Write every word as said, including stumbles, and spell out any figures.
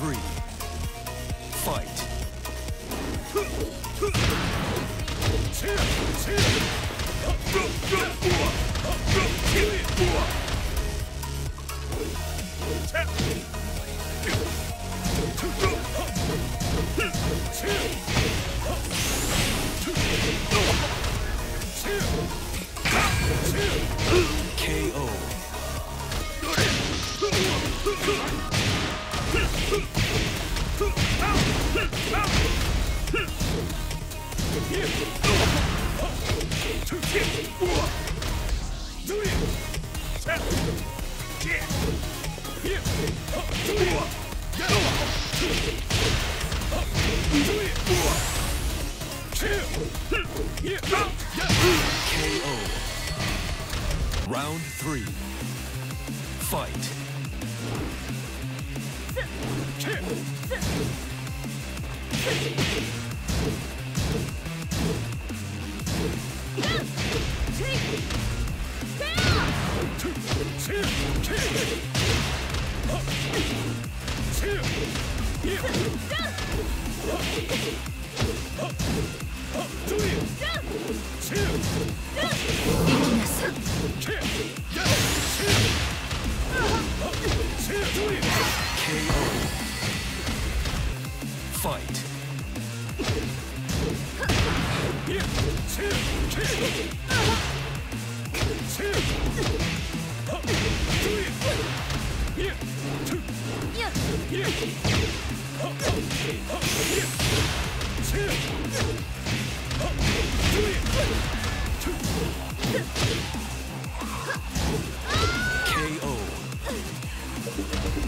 three, fight. K O. K O. Round three. Fight. K O. Fight.